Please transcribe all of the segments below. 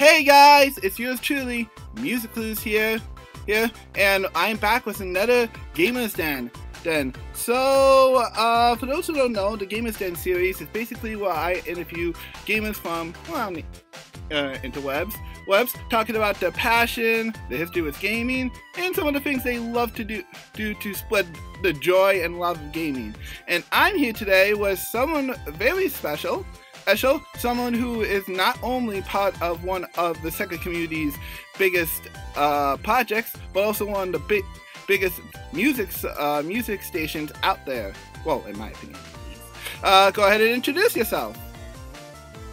Hey guys, it's yours truly, MusicClues here, and I'm back with another Gamers Den. So, for those who don't know, the Gamers Den series is basically where I interview gamers from around the interwebs, talking about their passion, the history with gaming, and some of the things they love to do to spread the joy and love of gaming. And I'm here today with someone very special. Someone who is not only part of one of the Sega community's biggest projects, but also one of the biggest music stations out there. Well, in my opinion. Go ahead and introduce yourself.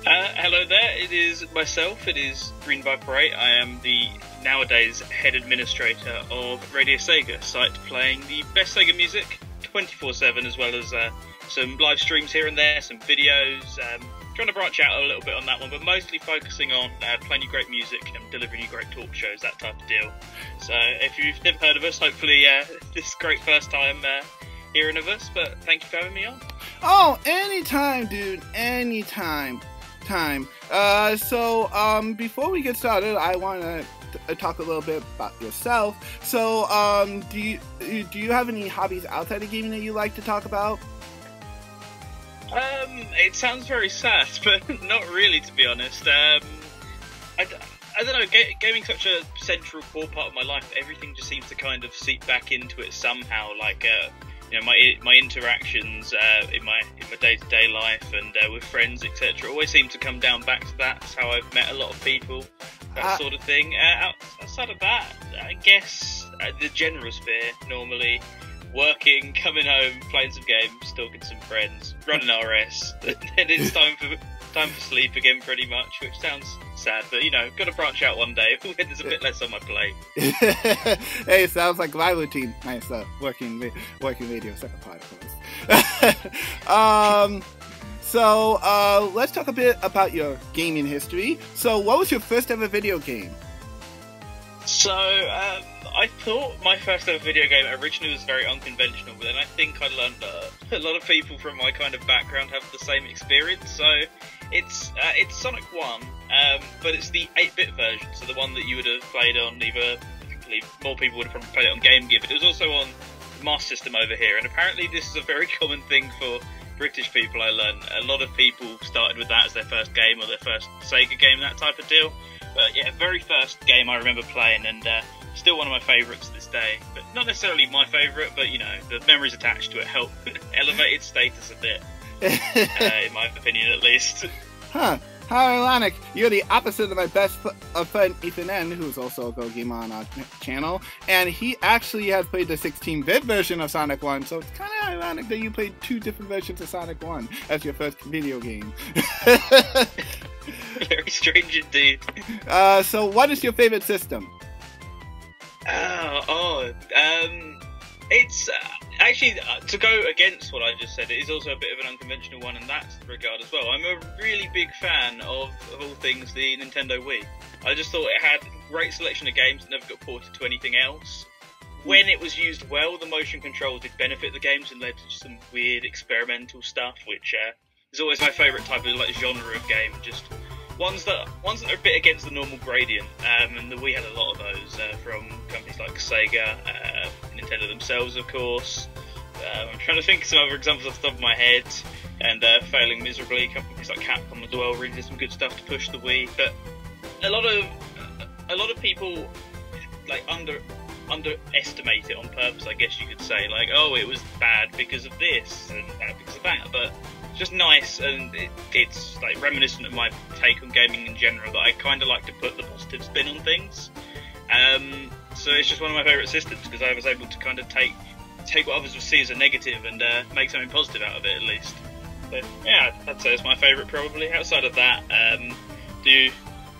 Hello there. It is myself. It is Green Viper8. I am the nowadays head administrator of RadioSEGA, site playing the best Sega music 24/7, as well as some live streams here and there, some videos. Trying to branch out a little bit on that one, but mostly focusing on playing you great music and delivering you great talk shows, that type of deal. So if you've never heard of us, hopefully this is great first time hearing of us, but thank you for having me on. Oh, anytime, dude, anytime. So before we get started, I want to talk a little bit about yourself. So do you have any hobbies outside of gaming that you like to talk about? It sounds very sad, but not really, to be honest. I don't know, gaming's such a central core part of my life. Everything just seems to kind of seep back into it somehow, like you know, my interactions in my day-to-day life and with friends, etc., always seem to come down back to that. That's how I've met a lot of people, that sort of thing. Outside of that, I guess the general sphere, normally working, coming home, playing some games, talking to some friends, running RS, and then it's time for sleep again, pretty much, which sounds sad, but you know, gotta branch out one day when there's a bit less on my plate. Hey, sounds like my routine. Nice, working radio second part, of course. So let's talk a bit about your gaming history. So what was your first ever video game? So I thought my first ever video game originally was very unconventional, but then I think I learned that a lot of people from my kind of background have the same experience. So it's Sonic 1, but it's the 8-bit version, so the one that you would have played on either, I believe more people would have probably played it on Game Gear, but it was also on Master System over here, and apparently this is a very common thing for British people, I learned. A lot of people started with that as their first game or their first Sega game, that type of deal. But yeah, very first game I remember playing, and still one of my favourites to this day. But not necessarily my favourite, but you know, the memories attached to it help elevate its status a bit, in my opinion at least. Huh, how ironic. You're the opposite of my best friend Ethan N., who's also a Go Gamer on our channel, and he actually has played the 16-bit version of Sonic 1, so it's kind of ironic that you played two different versions of Sonic 1 as your first video game. Very strange indeed. So what is your favorite system? It's actually, to go against what I just said, it is also a bit of an unconventional one in that regard as well. I'm a really big fan of all things the Nintendo Wii. I just thought it had a great selection of games that never got ported to anything else. When it was used well, the motion control did benefit the games and led to some weird experimental stuff, which is always my favourite type of like genre of game, just ones that are a bit against the normal gradient, and we had a lot of those from companies like Sega, Nintendo themselves, of course. I'm trying to think of some other examples off the top of my head, and failing miserably. Companies like Capcom as well really did some good stuff to push the Wii, but a lot of people like underestimate it on purpose, I guess you could say. Like, oh, it was bad because of this and bad because of that, but just nice, and it's like reminiscent of my take on gaming in general, that I kind of like to put the positive spin on things. So it's just one of my favourite systems, because I was able to kind of take what others would see as a negative and make something positive out of it, at least. But yeah, I'd say it's my favourite probably. Outside of that, do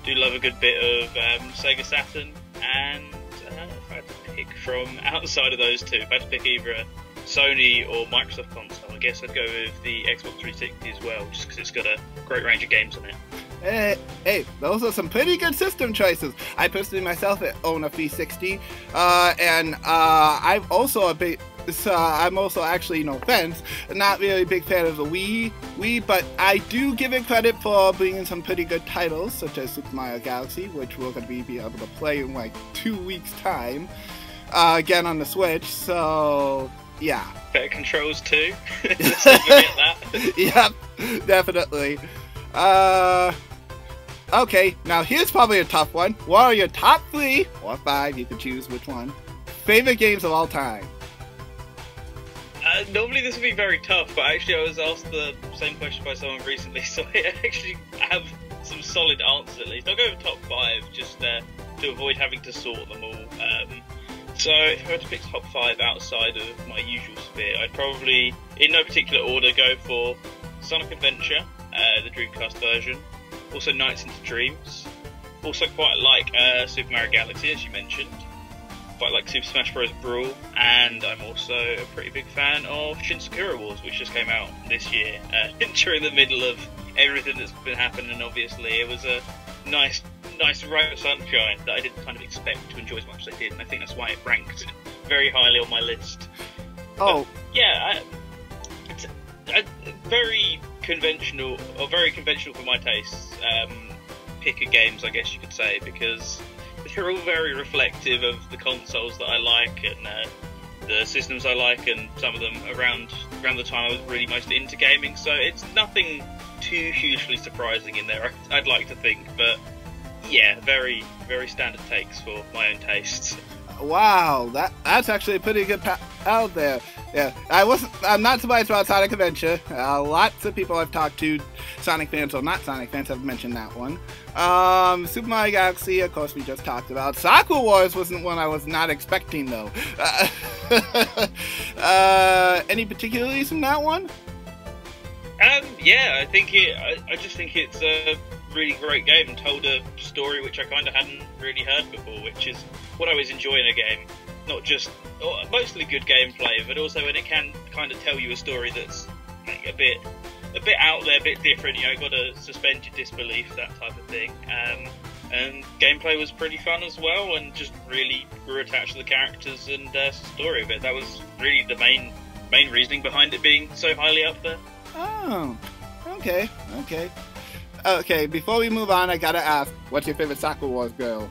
love a good bit of Sega Saturn, and if I had to pick from outside of those two, if I had to pick either a Sony or Microsoft console, I guess I'd go with the Xbox 360 as well, just because it's got a great range of games on it. Hey, those are some pretty good system choices. I personally myself own a 360, and I'm also a big So I'm also actually, no offense, not really a big fan of the Wii, but I do give it credit for bringing some pretty good titles, such as Super Mario Galaxy, which we're going to be able to play in like 2 weeks' time, again on the Switch, so yeah. Better controls too, let's not forget that. Yep, definitely. Okay, now here's probably a tough one. What are your top 3, or 5, you can choose which one, favorite games of all time? Normally this would be very tough, but actually I was asked the same question by someone recently, so I actually have some solid answers at least. I'll go with top 5, just to avoid having to sort them all. So if I were to pick top 5 outside of my usual sphere, I'd probably, in no particular order, go for Sonic Adventure, the Dreamcast version. Also Nights into Dreams. Also quite like Super Mario Galaxy, as you mentioned. Quite like Super Smash Bros. Brawl. And I'm also a pretty big fan of Sakura Wars, which just came out this year. During the middle of everything that's been happening, obviously. It was a nice ray of sunshine that I didn't kind of expect to enjoy as much as I did. And I think that's why it ranked very highly on my list. Oh. But, yeah, it's a very... conventional, or very conventional for my tastes, pick of games, I guess you could say, because they're all very reflective of the consoles that I like and the systems I like, and some of them around the time I was really most into gaming. So it's nothing too hugely surprising in there, I'd like to think, but yeah, very, very standard takes for my own tastes. Wow, that's actually a pretty good out there. Yeah, I'm not surprised about Sonic Adventure. Lots of people I've talked to, Sonic fans or not Sonic fans, have mentioned that one. Super Mario Galaxy, of course, we just talked about. Sakura Wars wasn't one I was not expecting, though. Any particularities from that one? Yeah, I think I just think it's a really great game, and told a story which I kind of hadn't really heard before, which is what I always enjoy in a game. Not just mostly good gameplay, but also when it can kind of tell you a story that's like a bit out there, a bit different. You know, you've got to suspend your disbelief, that type of thing. And gameplay was pretty fun as well, and just really grew attached to the characters and story of it. That was really the main reasoning behind it being so highly up there. Oh, okay. Before we move on, I gotta ask, what's your favorite Sakura Wars girl?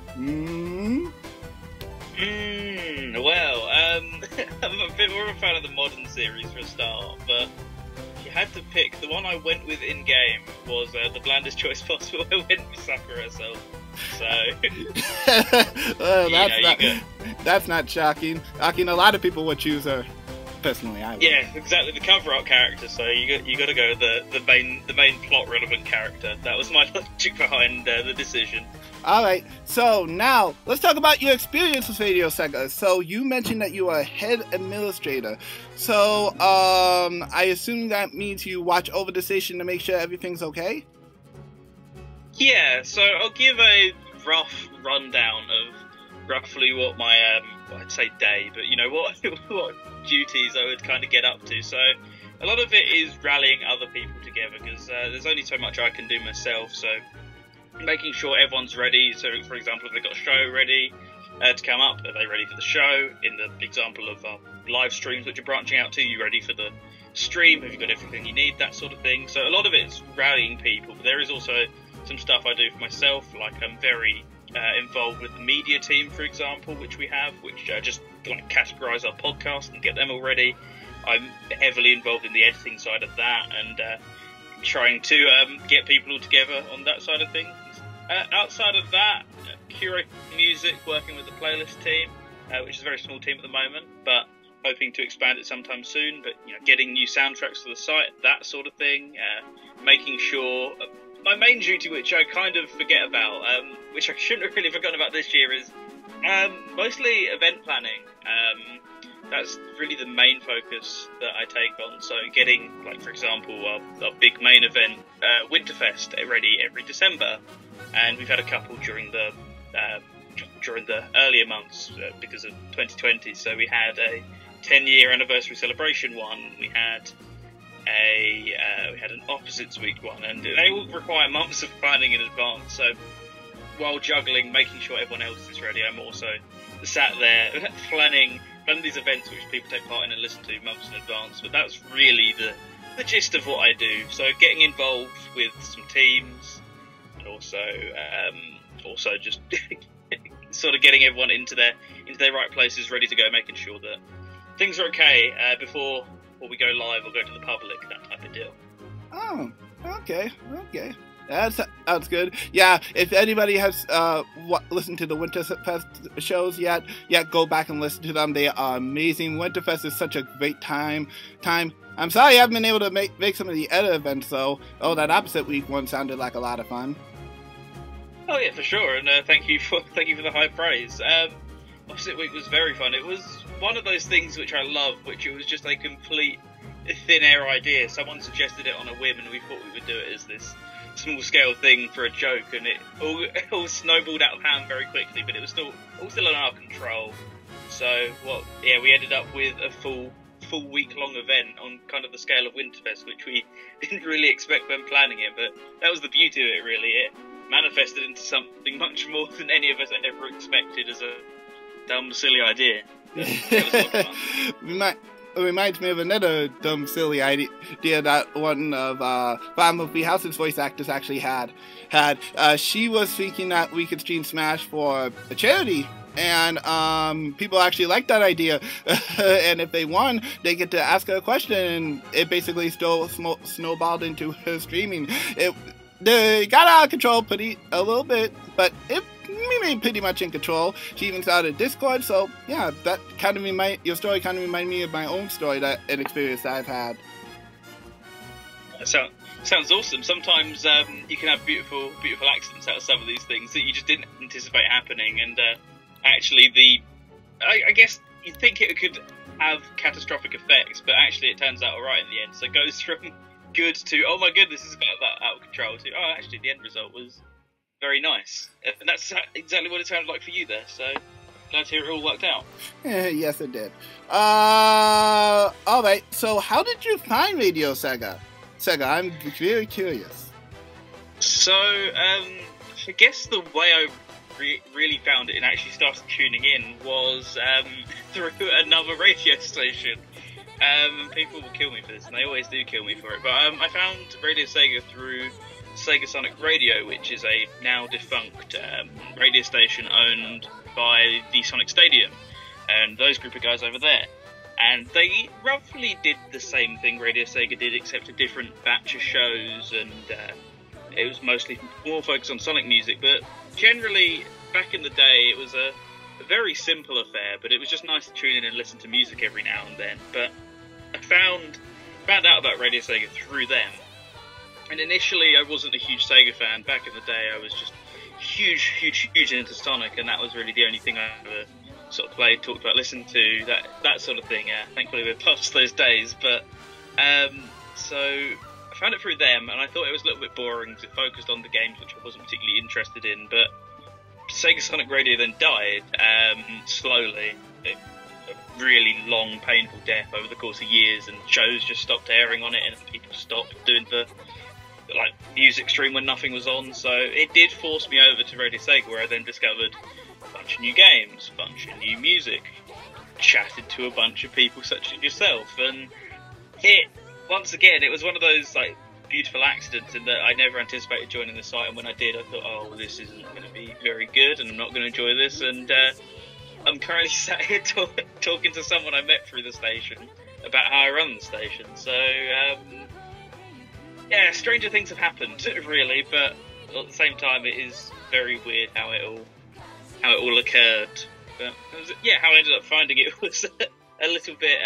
Well, I'm a bit more of a fan of the modern series for a start, but if you had to pick, the one I went with in-game was the blandest choice possible. I went with Sakura herself, so... Well, that's not shocking. A lot of people would choose her, personally, I would. Yeah, exactly, the cover-up character, so you got to go with the main plot-relevant character. That was my logic behind the decision. Alright, so now, let's talk about your experience with RadioSEGA. So, you mentioned that you are a head administrator. So, I assume that means you watch over the station to make sure everything's okay? Yeah, so I'll give a rough rundown of roughly what my, I'd say day, but you know, what duties I would kind of get up to. So, a lot of it is rallying other people together, because there's only so much I can do myself, so... making sure everyone's ready. So, for example, if they've got a show ready to come up, are they ready for the show? In the example of live streams which are branching out to, you ready for the stream? Have you got everything you need? That sort of thing. So a lot of it's rallying people. But there is also some stuff I do for myself, like I'm very involved with the media team, for example, which we have, which just like categorise our podcast and get them all ready. I'm heavily involved in the editing side of that, and trying to get people all together on that side of things. Outside of that, curating music, working with the playlist team, which is a very small team at the moment, but hoping to expand it sometime soon. But you know, getting new soundtracks for the site, that sort of thing. Making sure my main duty, which I kind of forget about, which I shouldn't have really forgotten about this year, is mostly event planning. That's really the main focus that I take on. So getting, like for example, our big main event, Winterfest, ready every December. And we've had a couple during the earlier months because of 2020. So we had a 10-year anniversary celebration one. We had an opposites week one, and they all require months of planning in advance. So while juggling, making sure everyone else is ready, I'm also sat there planning run these events which people take part in and listen to months in advance, but that's really the gist of what I do. So getting involved with some teams, and also just sort of getting everyone into their right places, ready to go, making sure that things are okay before we go live or go to the public, that type of deal. Oh, okay. That sounds good. Yeah, if anybody has listened to the Winterfest shows yet, go back and listen to them. They are amazing. Winterfest is such a great time. I'm sorry I haven't been able to make some of the other events, though. Oh, that opposite week one sounded like a lot of fun. Oh yeah, for sure. And thank you for the high praise. Opposite week was very fun. It was one of those things which I love, which it was just a complete thin air idea. Someone suggested it on a whim, and we thought we would do it as this small scale thing for a joke, and it all snowballed out of hand very quickly, but it was all still in our control. So we ended up with a full week-long event on kind of the scale of Winterfest, which we didn't really expect when planning it, but that was the beauty of it, really. It manifested into something much more than any of us had ever expected as a dumb, silly idea. It reminds me of another dumb, silly idea that one of Bob Movie House's voice actors actually had. She was thinking that we could stream Smash for a charity, and people actually liked that idea. And if they won, they get to ask her a question, and it basically still snowballed into her streaming. They got out of control a little bit, but it remained pretty much in control. She even started Discord, so yeah, that kind of your story reminded me of my own story, an experience that I've had. So sounds awesome. Sometimes you can have beautiful accidents out of some of these things that you just didn't anticipate happening, and actually I guess you'd think it could have catastrophic effects, but actually it turns out alright in the end. So it goes from good to, oh my goodness, this is out of control, to, oh, actually the end result was very nice. And that's exactly what it sounded like for you there, so glad to hear it all worked out. Yes, it did. Alright, so how did you find RadioSEGA? I'm very curious. So, I guess the way I really found it and actually started tuning in was through another radio station. People will kill me for this, and they always do kill me for it, but I found RadioSEGA through Sega Sonic Radio, which is a now defunct radio station owned by the Sonic Stadium and those group of guys over there, and they roughly did the same thing RadioSEGA did, except a different batch of shows, and it was mostly more focused on Sonic music, but generally back in the day it was a very simple affair, but it was just nice to tune in and listen to music every now and then. But I found out about RadioSEGA through them. And initially I wasn't a huge Sega fan. Back in the day I was just huge into Sonic, and that was really the only thing I ever sort of played, talked about, listened to, that sort of thing. Thankfully we're past those days, but so I found it through them, and I thought it was a little bit boring because it focused on the games which I wasn't particularly interested in, but Sega Sonic Radio then died slowly, a really long, painful death over the course of years, and shows just stopped airing on it, and people stopped doing the music stream when nothing was on. So it did force me over to RadioSEGA, where I then discovered a bunch of new games, a bunch of new music, chatted to a bunch of people such as yourself, and once again it was one of those like beautiful accidents in that I never anticipated joining the site, and when I did I thought, oh, this isn't going to be very good and I'm not going to enjoy this, and I'm currently sat here talking to someone I met through the station about how I run the station. So yeah, stranger things have happened really, but at the same time it is very weird how it all occurred. But how I ended up finding it was a little bit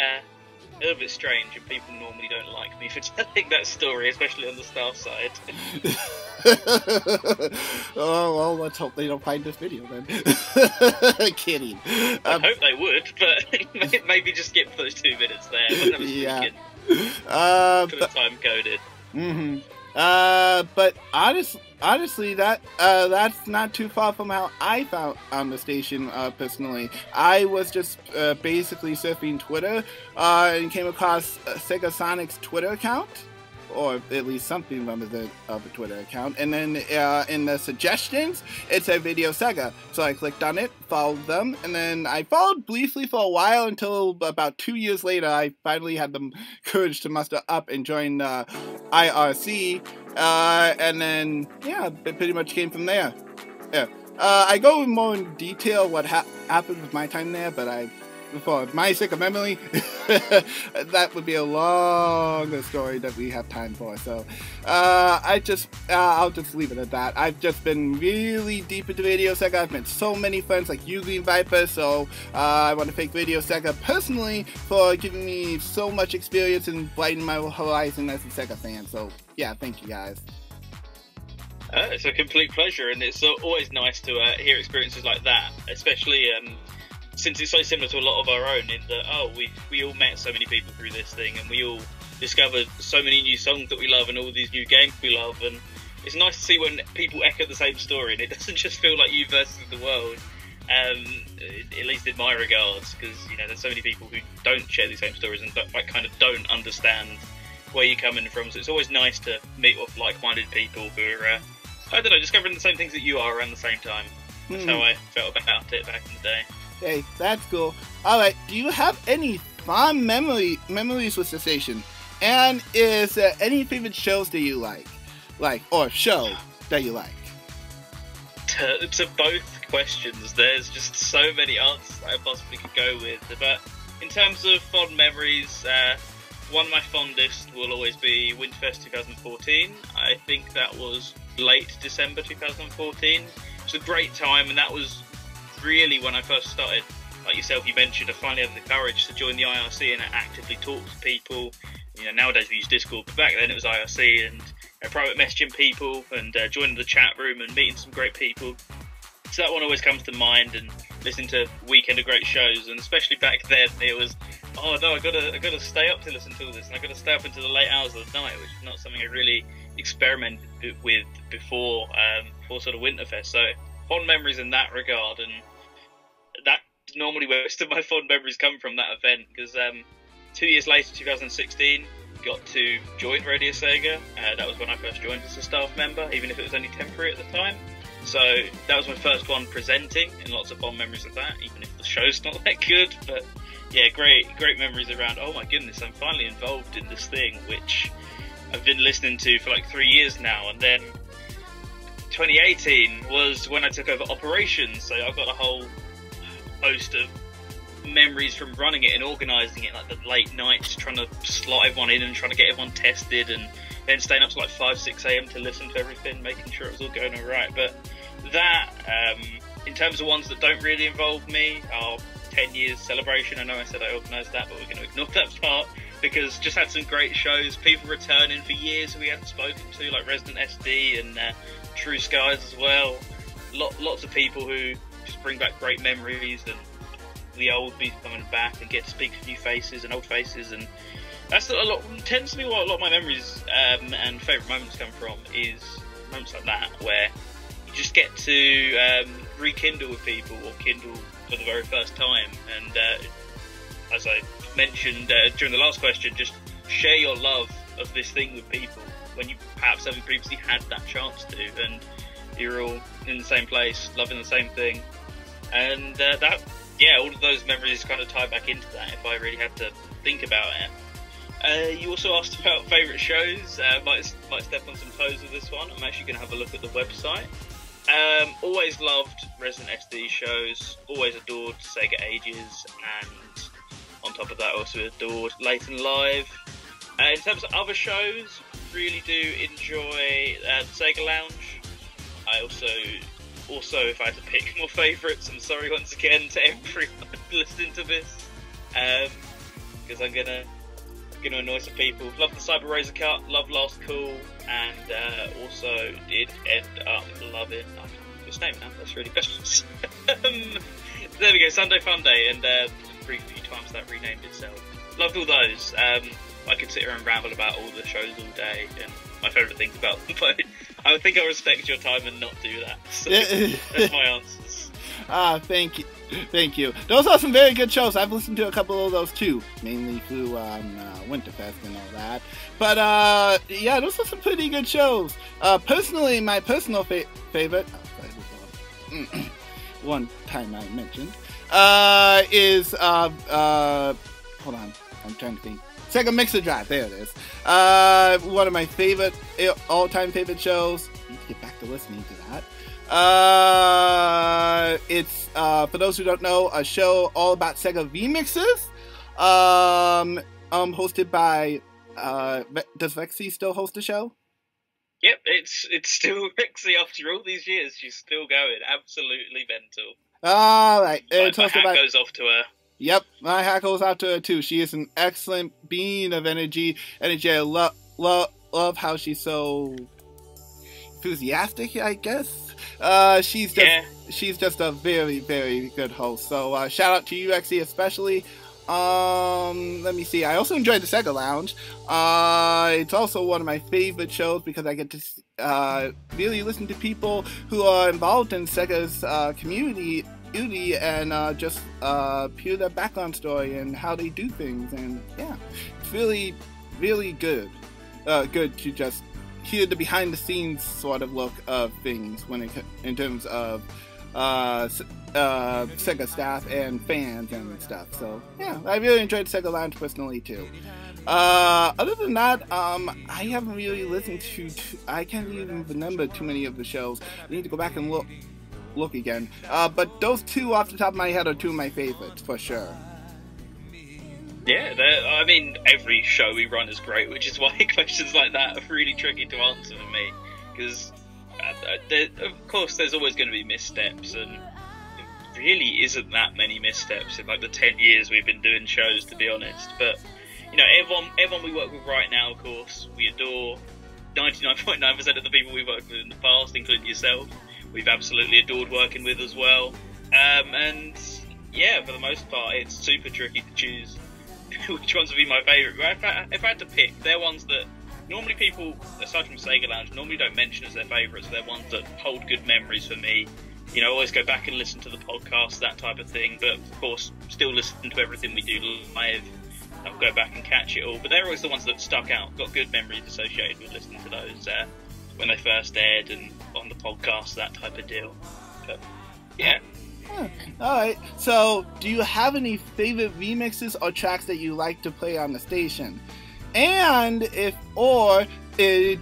strange, and people normally don't like me for telling that story, especially on the staff side. Oh, well, let's hope they don't find this video then. Kidding. I hope they would, but maybe just skip those 2 minutes there. Yeah. Time coded. Mhm. But honestly, that's not too far from how I found on the station personally. I was just basically surfing Twitter and came across Sega Sonic's Twitter account, or at least something of a Twitter account. And then in the suggestions, it said RadioSEGA. So I clicked on it, followed them, and then I followed briefly for a while until about 2 years later, I finally had the courage to muster up and join IRC. And then, yeah, it pretty much came from there. Yeah. I go in more in detail what happened with my time there, but for my sake of memory, that would be a longer story that we have time for. So, I'll just leave it at that. I've just been really deep into RadioSEGA. I've met so many friends like you, Green Viper. So, I want to thank RadioSEGA personally for giving me so much experience and brightening my horizon as a SEGA fan. So, yeah, thank you guys. It's a complete pleasure, and it's always nice to hear experiences like that, especially. Since it's so similar to a lot of our own, in that, oh, we all met so many people through this thing, and we all discovered so many new songs that we love and all these new games we love, and it's nice to see when people echo the same story and it doesn't just feel like you versus the world, at least in my regards, because, you know, there's so many people who don't share these same stories and like, kind of don't understand where you're coming from, so it's always nice to meet with like-minded people who are, I don't know, discovering the same things that you are around the same time. That's how I felt about it back in the day. Hey, that's cool. Alright, do you have any fond memories with the station? And is there any favorite shows that you like? Or show that you like? To both questions, there's just so many answers that I possibly could go with. But in terms of fond memories, one of my fondest will always be Winterfest 2014. I think that was late December 2014. It was a great time, and that was really when I first started, like yourself, you mentioned, I finally had the courage to join the IRC and actively talk to people. You know, nowadays we use Discord, but back then it was IRC and private messaging people and joining the chat room and meeting some great people. So that one always comes to mind, and listening to a weekend of great shows, and especially back then it was, oh no, I gotta stay up to listen to all this, and I gotta stay up until the late hours of the night, which is not something I really experimented with before, before sort of Winterfest. So fond memories in that regard, and that's normally where most of my fond memories come from, that event, because 2 years later, 2016, got to join RadioSEGA. That was when I first joined as a staff member, even if it was only temporary at the time. So that was my first one presenting, and lots of fond memories of that, even if the show's not that good. But yeah, great memories around, oh my goodness, I'm finally involved in this thing, which I've been listening to for like 3 years now. And then 2018 was when I took over operations, so I've got a whole host of memories from running it and organising it, like the late nights, trying to slot everyone in and trying to get everyone tested, and then staying up to like 5, 6 a.m. to listen to everything, making sure it was all going alright. But that, in terms of ones that don't really involve me, our 10 years celebration, I know I said I organised that, but we're going to ignore that part, because just had some great shows, people returning for years we hadn't spoken to, like Resident SD and True Skies as well. Lots of people who just bring back great memories, and the old be coming back, and get to speak to new faces and old faces, and that's a lot. Tends to be what a lot of my memories and favourite moments come from, is moments like that where you just get to rekindle with people, or kindle for the very first time. And as I mentioned during the last question, just share your love of this thing with people when you perhaps haven't previously had that chance to, and you're all in the same place, loving the same thing. And that, yeah, all of those memories kind of tie back into that, if I really had to think about it. You also asked about favourite shows. Might step on some toes with this one. I'm actually going to have a look at the website. Always loved Resident SD shows, always adored Sega Ages, and on top of that also adored Late and Live. In terms of other shows, really do enjoy Sega Lounge. I also, if I had to pick more favourites, I'm sorry once again to everyone listening to this, because I'm gonna annoy some people. Love the Cyber Razor Cut, love Last Call, and also did end up loving, I can't remember his name now, that's really questions. There we go, Sunday Fun Day, and a brief few times that renamed itself. Loved all those. I could sit here and ramble about all the shows all day, and my favourite things about them, but I would think I respect your time and not do that, so that's my answers. Thank you. Those are some very good shows. I've listened to a couple of those too, mainly through Winterfest and all that. But yeah, those are some pretty good shows. Personally, my personal favorite, one time I mentioned, is hold on, I'm trying to think. Sega Mixer Drive, there it is. One of my favorite, all-time favorite shows. I need to get back to listening to that. It's, for those who don't know, a show all about Sega V-Mixes, hosted by, does Vexi still host the show? Yep, it's still Vexi after all these years. She's still going. Absolutely mental. Alright. My hat goes off to her. Yep, my hat goes out to her too. She is an excellent being of energy. I love how she's so enthusiastic, I guess. She's just a very, very good host. So shout out to you, Vexi, especially. Let me see. I also enjoyed the Sega Lounge. It's also one of my favorite shows because I get to really listen to people who are involved in Sega's community and just hear their background story and how they do things. And yeah, it's really, really good. Good to just hear the behind-the-scenes sort of look of things when it, in terms of Sega staff and fans and stuff. So yeah, I really enjoyed Sega Lounge personally too. Other than that, I haven't really listened to. I can't even remember too many of the shows. I need to go back and look again. But those two off the top of my head are two of my favorites for sure. Yeah, I mean, every show we run is great, which is why questions like that are really tricky to answer for me. Because, of course, there's always going to be missteps, and there really isn't that many missteps in, like, the 10 years we've been doing shows, to be honest. But, you know, everyone we work with right now, of course, we adore. 99.9% of the people we worked with in the past, including yourself, we've absolutely adored working with as well. And, yeah, for the most part, it's super tricky to choose which ones would be my favourite. If I had to pick, they're ones that normally people, aside from Sega Lounge, normally don't mention as their favourites. They're ones that hold good memories for me. You know, always go back and listen to the podcast, that type of thing. But of course, still listen to everything we do live. I'll go back and catch it all. But they're always the ones that stuck out, got good memories associated with listening to those when they first aired and on the podcast, that type of deal. But yeah. Huh. Alright, so do you have any favorite remixes or tracks that you like to play on the station? And do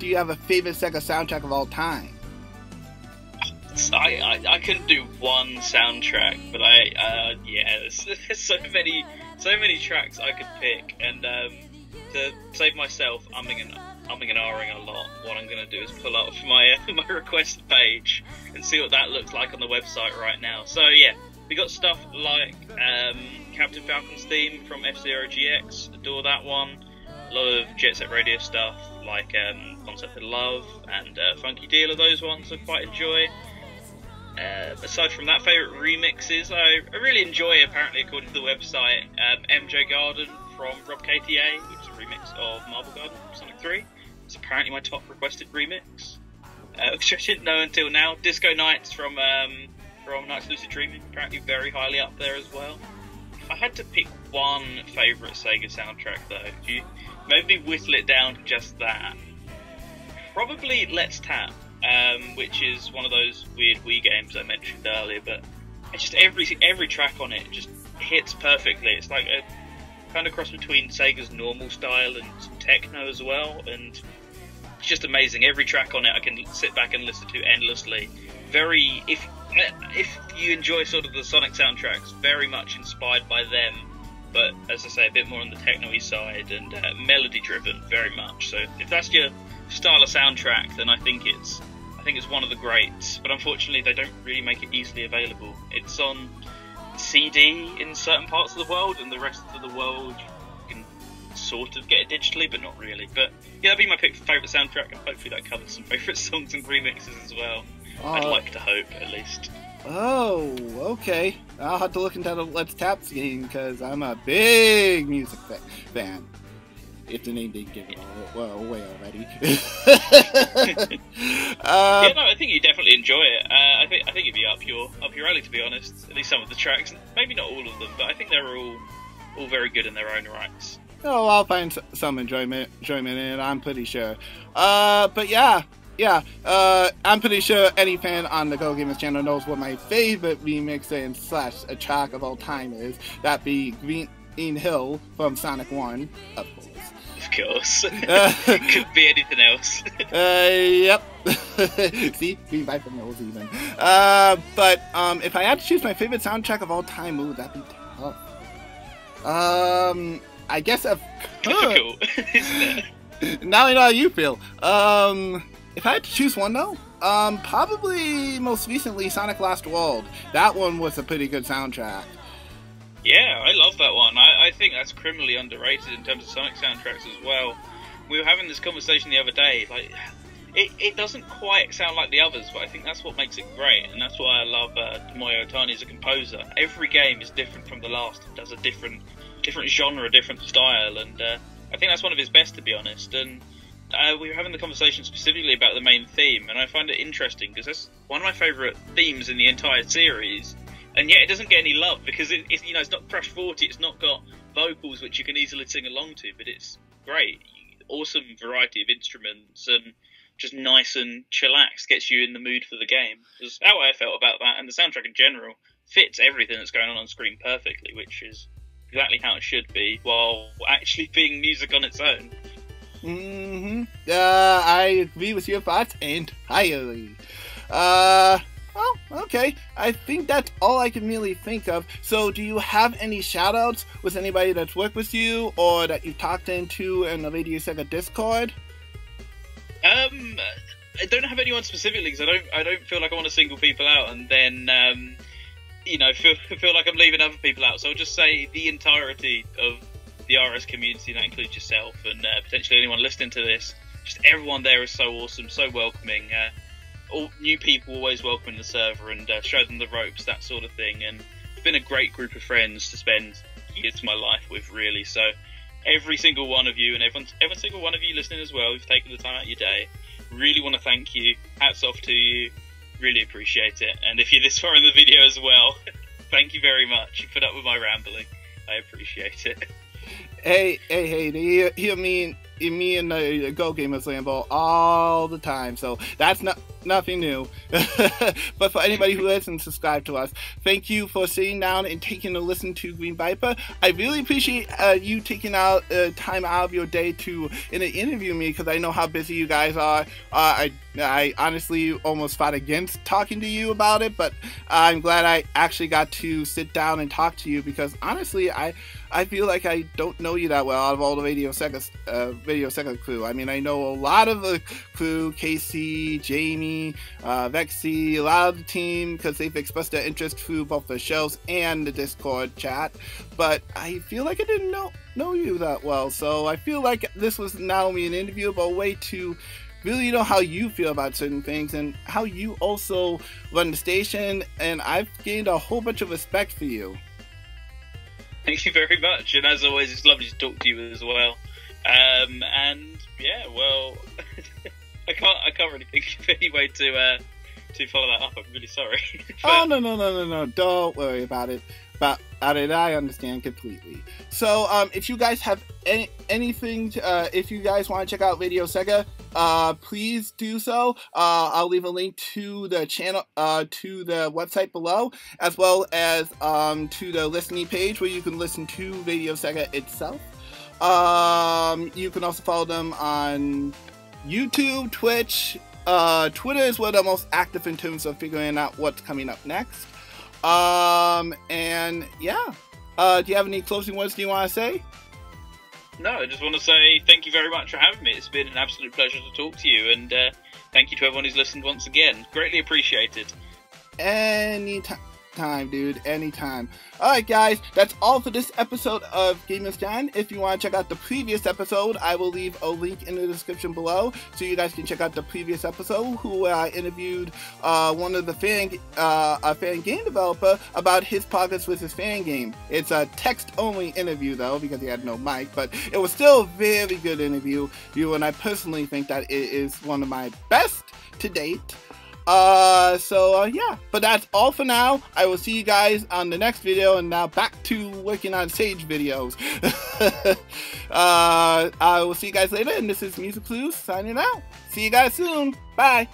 you have a favorite Sega soundtrack of all time? I couldn't do one soundtrack, but yeah, there's so many tracks I could pick, and to save myself umming and ahhing a lot, what I'm going to do is pull up my request page and see what that looks like on the website right now. So yeah, we got stuff like Captain Falcon's theme from F-Zero GX, adore that one. A lot of Jet Set Radio stuff like Concept of Love and Funky Dealer, those ones I quite enjoy. Aside from that, favourite remixes, I really enjoy, apparently according to the website, MJ Garden from Rob KTA, which is a remix of Marble Garden from Sonic 3. It's apparently my top requested remix, which I didn't know until now. Disco Nights from Nights Lucid Dreaming, apparently very highly up there as well. If I had to pick one favourite Sega soundtrack though, if you maybe whittle it down to just that, probably Let's Tap, which is one of those weird Wii games I mentioned earlier. But it's just every track on it just hits perfectly. It's like a kind of cross between Sega's normal style and techno as well, and it's just amazing. Every track on it I can sit back and listen to endlessly. Very, if you enjoy sort of the Sonic soundtracks, very much inspired by them, but as I say, a bit more on the techno-y side and melody driven very much. So if that's your style of soundtrack, then I think it's one of the greats, but unfortunately they don't really make it easily available. It's on CD in certain parts of the world, and the rest of the world you can sort of get it digitally, but not really. But yeah, that'd be my favourite soundtrack, and hopefully that covers some favourite songs and remixes as well. I'd like to hope, at least. Oh, okay. I'll have to look into the Let's Tap game, because I'm a big music fan. if the name didn't give it all away already. Yeah, no, I think you definitely enjoy it. I think it'd be up your alley, to be honest. At least some of the tracks, maybe not all of them, but I think they're all very good in their own rights. Oh, I'll find some enjoyment in it, I'm pretty sure. But yeah, I'm pretty sure any fan on the Go Gamers channel knows what my favorite remix and slash a track of all time is. That be Green Hill from Sonic 1, of course. Of course. Could be anything else. Yep. See, Green Viper knows even. But if I had to choose my favorite soundtrack of all time, ooh, that'd be tough. I guess I've... Difficult, isn't it? Now I know how you feel. If I had to choose one, though, probably most recently Sonic Lost World. That one was a pretty good soundtrack. Yeah, I love that one. I think that's criminally underrated in terms of Sonic soundtracks as well. We were having this conversation the other day. Like, it doesn't quite sound like the others, but I think that's what makes it great, and that's why I love Tomoyo Itani as a composer. Every game is different from the last. It does a different genre, different style, and I think that's one of his best, to be honest. And we were having the conversation specifically about the main theme, and I find it interesting because that's one of my favourite themes in the entire series. And yet it doesn't get any love because it's, you know, it's not Crash 40, it's not got vocals which you can easily sing along to, but it's great, awesome variety of instruments and just nice and chillax, gets you in the mood for the game. That's how I felt about that, and the soundtrack in general fits everything that's going on screen perfectly, which is exactly how it should be, while actually being music on its own. Mm-hmm. I agree with your thoughts entirely. Oh, okay. I think that's all I can really think of. So do you have any shout-outs with anybody that's worked with you or that you've talked into in the RadioSEGA Discord? I don't have anyone specifically because I don't feel like I want to single people out and then, you know, feel like I'm leaving other people out. So I'll just say the entirety of the RS community, that includes yourself and potentially anyone listening to this. Just everyone there is so awesome, so welcoming. All new people always welcome in the server and show them the ropes, that sort of thing, and it's been a great group of friends to spend years of my life with, really. So every single one of you and every single one of you listening as well, who've taken the time out of your day, really want to thank you. Hats off to you, really appreciate it. And if you're this far in the video as well, thank you very much. You put up with my rambling, I appreciate it. Hey, do you mean me and the Go Gamers Lambo all the time, so that's nothing new. But for anybody who listens, subscribe to us. Thank you for sitting down and taking a listen to Green Viper. I really appreciate you taking out time out of your day to interview me, because I know how busy you guys are. I honestly almost fought against talking to you about it, but I'm glad I actually got to sit down and talk to you, because honestly, I feel like I don't know you that well out of all the RadioSEGA crew. I mean, I know a lot of the crew, Casey, Jamie, Vexi, a lot of the team, because they've expressed their interest through both the shows and the Discord chat, but I feel like I didn't know you that well, so I feel like this was not only an interview, but a way to really know how you feel about certain things and how you also run the station, and I've gained a whole bunch of respect for you. Thank you very much, and as always, it's lovely to talk to you as well. And yeah, well, I can't really think of any way to follow that up. I'm really sorry. But... Oh no! Don't worry about it. I understand completely. So if you guys have anything, if you guys want to check out RadioSEGA, please do so. I'll leave a link to the channel, to the website below, as well as to the listening page where you can listen to RadioSEGA itself. You can also follow them on YouTube, Twitch, Twitter is where they're most active in terms of figuring out what's coming up next. And yeah, do you have any closing words you want to say? No, I just want to say thank you very much for having me. It's been an absolute pleasure to talk to you, and thank you to everyone who's listened once again. Greatly appreciated. Anytime. Anytime, dude. Anytime. Alright, guys. That's all for this episode of Gamers Den. If you want to check out the previous episode, I will leave a link in the description below so you guys can check out the previous episode where I interviewed one of the fan game developer about his progress with his fan game. It's a text-only interview, though, because he had no mic, but it was still a very good interview, and I personally think that it is one of my best to date. Yeah, but that's all for now. I will see you guys on the next video, and now back to working on Sage videos. I will see you guys later, and this is MusicClues signing out. See you guys soon. Bye.